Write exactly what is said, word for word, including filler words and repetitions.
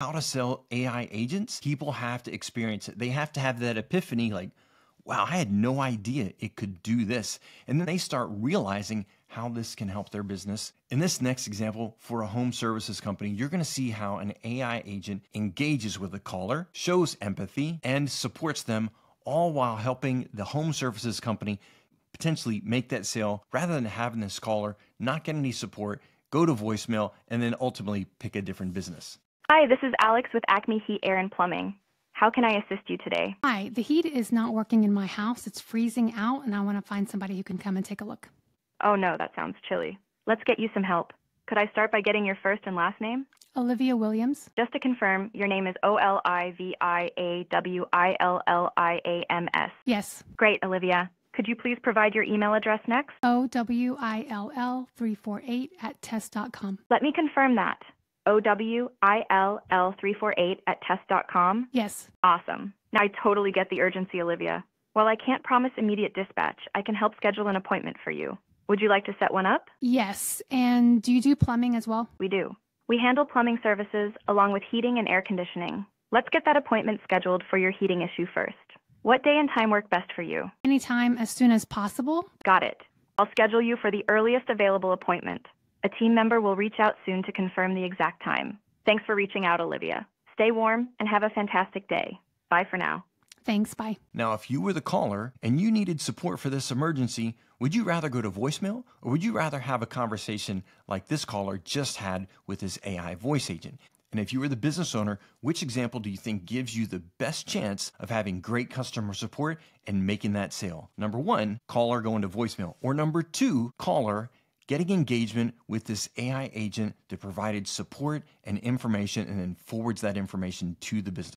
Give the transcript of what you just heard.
how to sell A I agents, people have to experience it. They have to have that epiphany like, wow, I had no idea it could do this. And then they start realizing how this can help their business. In this next example, for a home services company, you're gonna see how an A I agent engages with a caller, shows empathy, and supports them, all while helping the home services company potentially make that sale rather than having this caller not get any support, go to voicemail, and then ultimately pick a different business. Hi, this is Alex with Acme Heat, Air and Plumbing. How can I assist you today? Hi, the heat is not working in my house. It's freezing out, and I want to find somebody who can come and take a look. Oh no, that sounds chilly. Let's get you some help. Could I start by getting your first and last name? Olivia Williams. Just to confirm, your name is O L I V I A W I L L I A M S. Yes. Great, Olivia. Could you please provide your email address next? O W I L L three four eight at test dot com. Let me confirm that. O W I L L three four eight at test dot com? Yes. Awesome. Now I totally get the urgency, Olivia. While I can't promise immediate dispatch, I can help schedule an appointment for you. Would you like to set one up? Yes. And do you do plumbing as well? We do. We handle plumbing services along with heating and air conditioning. Let's get that appointment scheduled for your heating issue first. What day and time work best for you? Anytime as soon as possible. Got it. I'll schedule you for the earliest available appointment. A team member will reach out soon to confirm the exact time. Thanks for reaching out, Olivia. Stay warm and have a fantastic day. Bye for now. Thanks, bye. Now, if you were the caller and you needed support for this emergency, would you rather go to voicemail or would you rather have a conversation like this caller just had with his A I voice agent? And if you were the business owner, which example do you think gives you the best chance of having great customer support and making that sale? Number one, caller going to voicemail, or number two, caller getting engagement with this A I agent that provided support and information and then forwards that information to the business.